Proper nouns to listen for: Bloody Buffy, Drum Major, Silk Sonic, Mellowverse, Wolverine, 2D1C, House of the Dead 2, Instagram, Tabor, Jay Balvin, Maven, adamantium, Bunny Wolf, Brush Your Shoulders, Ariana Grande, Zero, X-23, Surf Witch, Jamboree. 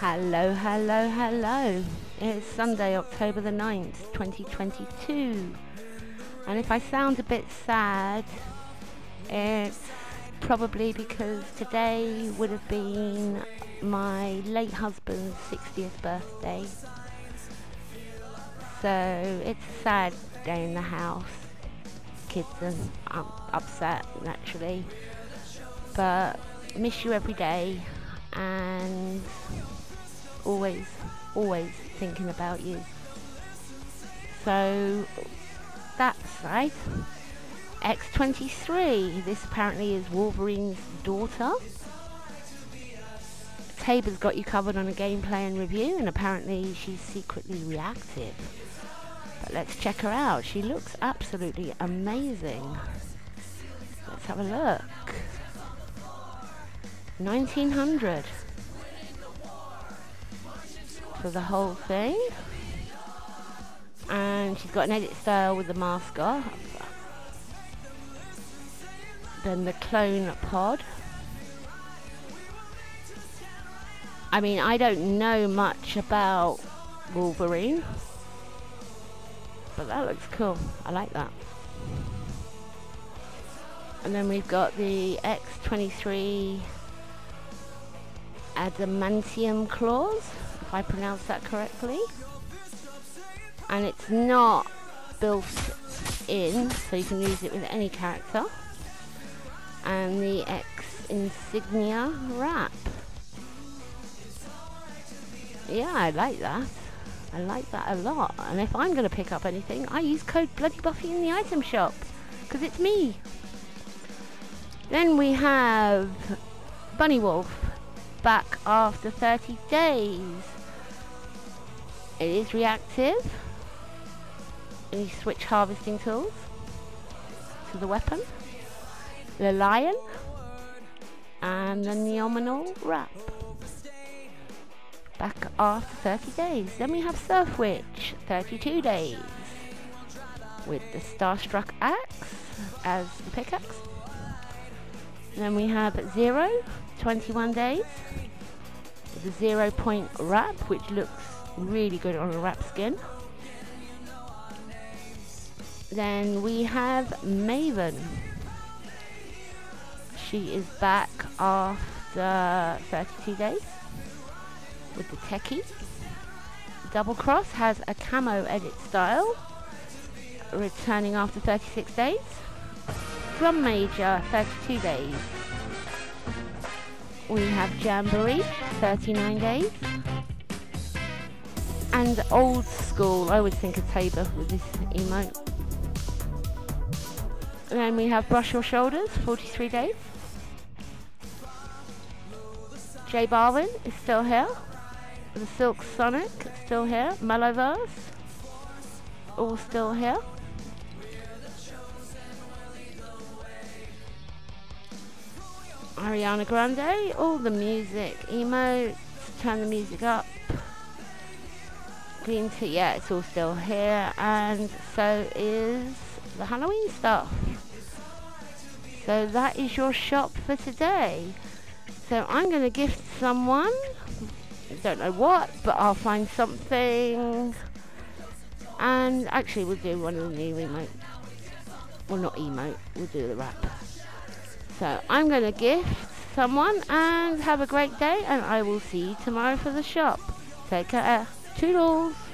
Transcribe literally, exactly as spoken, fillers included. Hello, hello, hello. It's Sunday, October the ninth, twenty twenty-two. And if I sound a bit sad, it's probably because today would have been my late husband's sixtieth birthday. So it's a sad day in the house. Kids are um, upset, naturally. But miss you every day and always, always thinking about you. So that's right. X twenty-three, this apparently is Wolverine's daughter. Tabor's got you covered on a gameplay and review, and apparently she's secretly reactive. But let's check her out. She looks absolutely amazing. Let's have a look. nineteen hundred for the whole thing. And she's got an edit style with the mask off. Then the clone pod. I mean, I don't know much about Wolverine, but that looks cool. I like that. And then we've got the X twenty-three adamantium claws, if I pronounce that correctly. And it's not built in, so you can use it with any character. And the X insignia wrap. Yeah, I like that. I like that a lot. And if I'm going to pick up anything, I use code Bloody Buffy in the item shop, because it's me. Then we have Bunny Wolf, back after thirty days. It is reactive. And you switch harvesting tools to the weapon, the lion, and the neominal wrap. Back after thirty days. Then we have Surf Witch, thirty-two days, with the Starstruck axe as the pickaxe. Then we have Zero, twenty-one days, the zero point wrap, which looks really good on a wrap skin. Then we have Maven. She is back after thirty-two days. With the techie. Double Cross has a camo edit style, returning after thirty-six days. Drum Major, thirty-two days. We have Jamboree, thirty-nine days. And Old School, I would think of Tabor with this emote. And then we have Brush Your Shoulders, forty-three days. Jay Balvin is still here. The Silk Sonic, still here. Mellowverse, all still here. Ariana Grande, all the music, emotes, turn the music up. Green tea, yeah, it's all still here. And so is the Halloween stuff. So that is your shop for today. So I'm going to gift someone. Don't know what, but I'll find something. And actually we'll do one of the new emote. Well, not emote, we'll do the wrap. So I'm going to gift someone, and have a great day, and I will see you tomorrow for the shop. Take care. Toodles.